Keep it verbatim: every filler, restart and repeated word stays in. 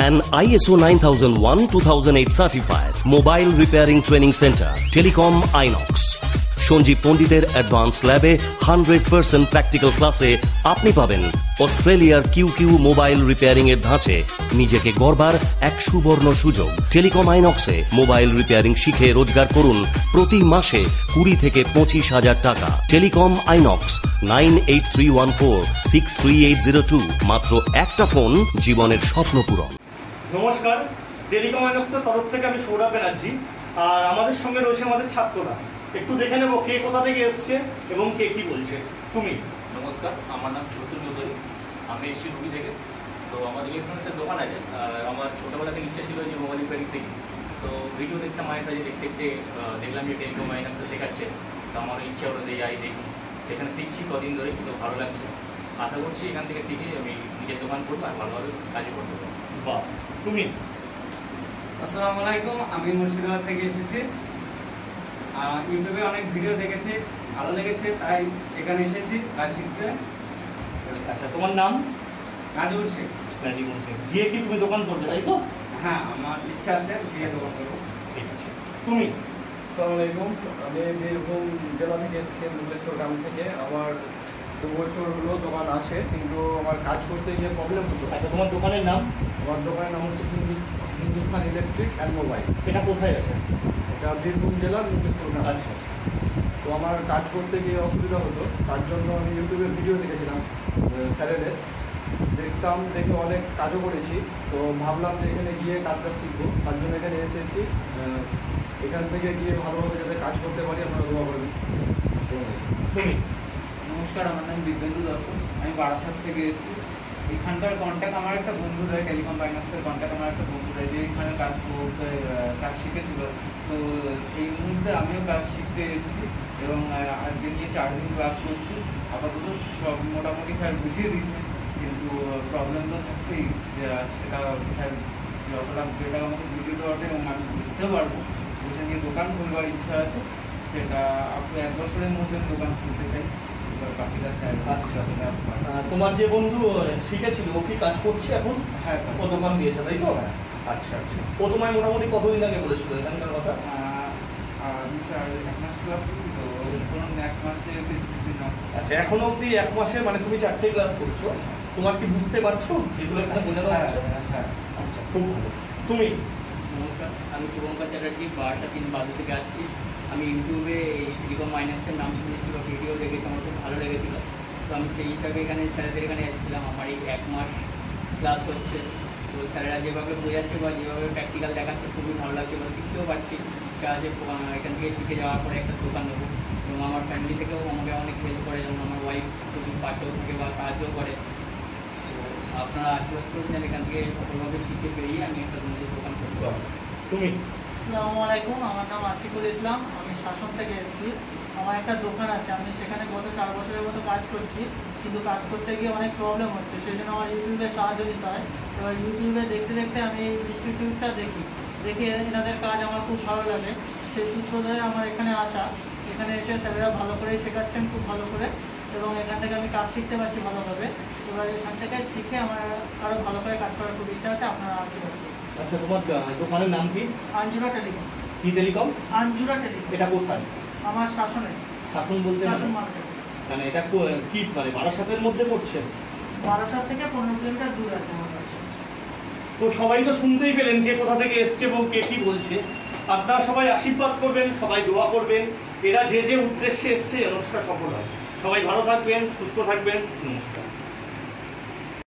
and I S O nine thousand one two thousand eight certified mobile repairing training center, Telecom Inox. Sanjiv Panditer advanced lab e one hundred percent practical class e apni paben Australia's Q Q mobile repairing er dhache nijeke gorbar ek suborno sujog. Telecom Inox e mobile repairing shikhe rozgar korun proti mashe twenty theke twenty-five thousand taka. Telecom Inox nine eight three one four six three eight zero two matro ekta phone jiboner swapno puron. नमस्कार telecom आइनक्स तरफ থেকে আমি সৌরভ ব্যানার্জি আর আমাদের সঙ্গে রয়েছে আমাদের ছাত্ররা একটু দেখে নেব কে কোথা থেকে এসেছে এবং কে কি বলছে তুমি নমস্কার আমার নাম চট্টুজয় আমি এসেছি রুবি থেকে তো আমার ইলেকট্রনিক্সের দোকান আছে আমার ছোটবেলা থেকে ইচ্ছা ছিল যে মোবাইল রিপেয়ারিং শিখি তো ভিডিও দেখতাম মায়ের সাথে দেখতে দেখতে দেখলাম যে টেলিকম আইনক্স শেখাচ্ছে তো আমার ইচ্ছা হলো যে যাই দেখি এখানে শিখছি কদিন ধরে তো ভালো লাগছে আশা করছি এখান থেকে শিখে আমি নিজের দোকান করবো আর ভালোভাবে কাজ করতে পারবো বাহ তুমি আসসালামুয়ালাইকুম আমি মুর্শিদাবাদ থেকে এসেছি ইউটিউবে অনেক ভিডিও দেখেছি ভালো লেগেছে তাই এখানে এসেছি কাজ শিখতে আচ্ছা তোমার নাম নাজিমুল শেখ নাজিমুল শেখ গিয়ে কি তুমি দোকান করবে তাই তো হ্যাঁ আমার ইচ্ছা আছে গিয়ে দোকান করবো ঠিক আছে তুমি আসসালামুয়ালাইকুম আমি বীরভূম জেলা থেকে এসেছি দুর্গেশ্বর গ্রাম থেকে আমার দুর্গেশ্বর হলো দোকান আছে কিন্তু আমার কাজ করতে গিয়ে প্রবলেম হতো আচ্ছা তোমার দোকানের নাম আমার দোকানের নাম হচ্ছে হিন্দুস্তান ইলেকট্রিক অ্যান্ড মোবাইল এটা কোথায় আছে এটা বীরভূম জেলা দুর্গেশ্বর আছে তো আমার কাজ করতে গিয়ে অসুবিধা হতো তার জন্য আমি ইউটিউবে ভিডিও দেখেছিলাম চ্যানেলে দেখতাম দেখে অনেক কাজও করেছি তো ভাবলাম যে এখানে গিয়ে কাজটা শিখবো তার জন্য এখানে এসেছি এখান থেকে গিয়ে ভালোভাবে যাতে কাজ করতে পারি আপনারা দোয়া করবেন তুমি নমস্কার আমার নাম দিব্যেন্দু দত্ত আমি বারাসাত থেকে এসেছি এখানকার কন্ট্যাক্ট আমার একটা বন্ধু দেয় টেলিকম ফাইন্যান্সের কন্ট্যাক্ট আমার একটা বন্ধু দেয় যে এখানে কাজ করতে কাজ শিখেছিল তো এই মুহূর্তে আমিও কাজ শিখতে এসেছি এবং আজকে নিয়ে চার দিন ক্লাস করছি আপাতত সব মোটামুটি স্যার বুঝিয়ে দিচ্ছে কিন্তু প্রবলেম তো থাকছেই সেটা স্যার যতটা যেটা আমাকে বুঝিয়ে দেওয়াটা এবং আমি বুঝতে পারবো বুঝে নিয়ে দোকান খুলবার ইচ্ছা আছে সেটা আপনি এক বছরের মধ্যে আমি দোকান খুলতে চাই তোমার যে বন্ধু শিখেছিল ও কি কাজ করছে এখন হ্যাঁ ও দোকান দিয়েছে তাই তো আচ্ছা আচ্ছা ও তোমায় মোটামুটি কতদিন আগে বলেছিল এখানকার কথা এক মাস ক্লাস করছি তো এক মাসে আচ্ছা এখন অব্দি এক মাসে মানে তুমি চারটে ক্লাস করছো তোমার কি বুঝতে পারছো এগুলো এখানে বোঝানো হচ্ছে হ্যাঁ আচ্ছা খুব ভালো তুমি নমস্কার আমি শুভঙ্কর চ্যাটার্জি বারোটা তিন বাজে থেকে আসছি আমি ইউটিউবে এই টেলিকম আইনক্সের নাম শুনেছি বা ভিডিও দেখেছি আমার খুব ভালো লেগেছিলো তো আমি সেই হিসাবে এখানে স্যারদের এখানে এসেছিলাম আমার এই এক মাস ক্লাস হচ্ছে তো স্যারেরা যেভাবে বোঝাচ্ছে বা যেভাবে প্র্যাকটিক্যাল দেখাচ্ছে খুবই ভালো লাগছে বা শিখতেও পারছি সাহায্যে এখান থেকে শিখে যাওয়ার পরে একটা দোকান নেবো এবং আমার ফ্যামিলি থেকেও আমাকে অনেক হেল্প করে যেমন আমার ওয়াইফ খুবই পাশেও থাকে বা সাহায্যও করে তো আপনারা আশীর্বাদ করছেন এখান থেকে সফলভাবে শিখে পেরিয়ে আমি একটা নিজের দোকান করতে পারবো তুমি আসসালামু আলাইকুম আমার নাম আশিকুল ইসলাম আমি শাসন থেকে এসেছি আমার একটা দোকান আছে আমি সেখানে গত চার বছরের মতো কাজ করছি কিন্তু কাজ করতে গিয়ে অনেক প্রবলেম হচ্ছে সেই জন্য আমার ইউটিউবে সাহায্য নিতে হয় এবার ইউটিউবে দেখতে দেখতে আমি এই ইনস্টিটিউটটা দেখি দেখে এনাদের কাজ আমার খুব ভালো লাগে সেই সূত্র ধরে আমার এখানে আসা এখানে এসে স্যারেরা ভালো করে শেখাচ্ছেন খুব ভালো করে এবং এখান থেকে আমি কাজ শিখতে পারছি ভালোভাবে এবার এখান থেকে শিখে আমার আরও ভালো করে কাজ করার খুব ইচ্ছা আছে আপনারা আশীর্বাদ করুন আচ্ছা তোমার দোকানের নাম কি আঞ্জুরা টেলিকম কি টেলিকম আঞ্জুরা টেলিকম এটা কোথায় আমার শাসনে শাসন বলতে শাসন মার্কেট মানে এটা কি মানে বারাসাতের মধ্যে পড়ছে বারাসাত থেকে পনেরো কিলোমিটার দূর আছে আমার কাছে তো সবাই তো শুনতেই পেলেন কে কোথা থেকে এসছে এবং কে কি বলছে আপনারা সবাই আশীর্বাদ করবেন সবাই দোয়া করবেন এরা যে যে উদ্দেশ্যে এসছে অনুষ্ঠান সফল হয় সবাই ভালো থাকবেন সুস্থ থাকবেন নমস্কার।